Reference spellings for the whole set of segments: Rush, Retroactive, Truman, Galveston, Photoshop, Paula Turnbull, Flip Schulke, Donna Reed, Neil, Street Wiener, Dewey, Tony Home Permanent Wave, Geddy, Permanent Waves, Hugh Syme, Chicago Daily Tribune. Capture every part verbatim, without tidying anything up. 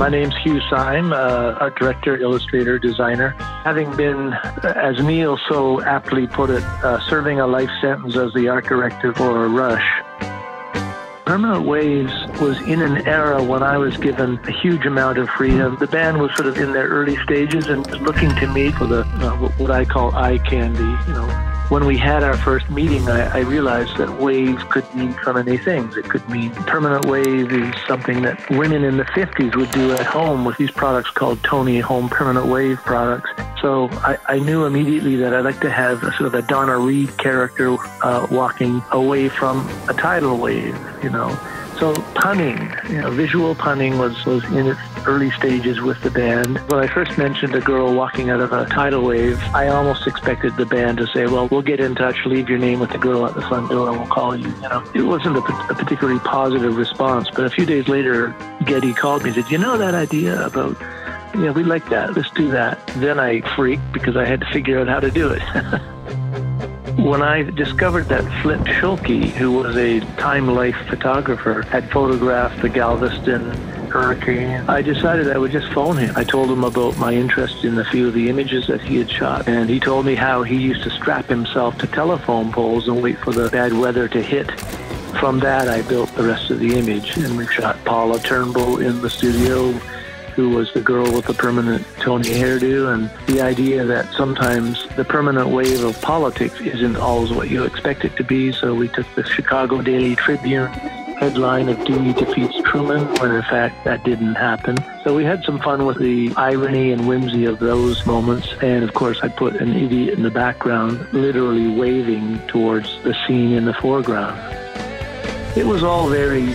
My name's Hugh Syme, uh, art director, illustrator, designer. Having been, as Neil so aptly put it, uh, serving a life sentence as the art director for Rush. Permanent Waves was in an era when I was given a huge amount of freedom. The band was sort of in their early stages and looking to me for the uh, what I call eye candy, you know. When we had our first meeting, I, I realized that wave could mean so many things. It could mean permanent wave is something that women in the fifties would do at home with these products called Tony Home Permanent Wave products. So I, I knew immediately that I'd like to have a sort of a Donna Reed character uh, walking away from a tidal wave, you know. So punning, you know, visual punning was, was in its early stages with the band. When I first mentioned a girl walking out of a tidal wave, I almost expected the band to say, well, we'll get in touch, leave your name with the girl at the front door and we'll call you. You know, it wasn't a, a particularly positive response, but a few days later, Geddy called me and said, you know that idea about, you know, we like that, let's do that. Then I freaked because I had to figure out how to do it. When I discovered that Flip Schulke, who was a time-life photographer, had photographed the Galveston hurricane, I decided I would just phone him. I told him about my interest in a few of the images that he had shot, and he told me how he used to strap himself to telephone poles and wait for the bad weather to hit. From that, I built the rest of the image, and we shot Paula Turnbull in the studio, who was the girl with the permanent Tony hairdo, and the idea that sometimes the permanent wave of politics isn't always what you expect it to be. So we took the Chicago Daily Tribune headline of Dewey defeats Truman, when in fact that didn't happen. So we had some fun with the irony and whimsy of those moments. And of course, I put an idiot in the background, literally waving towards the scene in the foreground. It was all very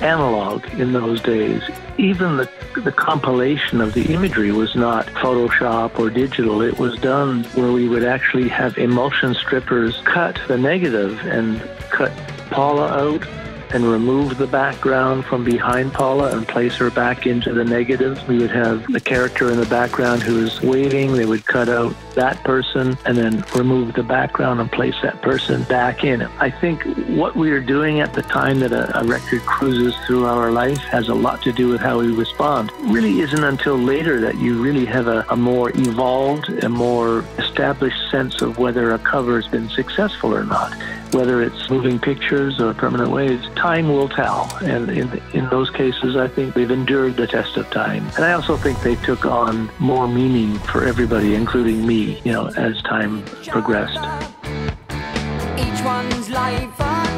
analog in those days. Even the, the compilation of the imagery was not Photoshop or digital. It was done where we would actually have emulsion strippers cut the negative and cut Paula out and remove the background from behind Paula and place her back into the negative. We would have the character in the background who is waving. They would cut out that person and then remove the background and place that person back in. I think what we are doing at the time that a, a record cruises through our life has a lot to do with how we respond. It really isn't until later that you really have a, a more evolved, a more established sense of whether a cover has been successful or not, whether it's moving pictures or permanent waves. Time will tell, and in, in those cases, I think they've endured the test of time. And I also think they took on more meaning for everybody, including me, you know, as time progressed. Each one's life.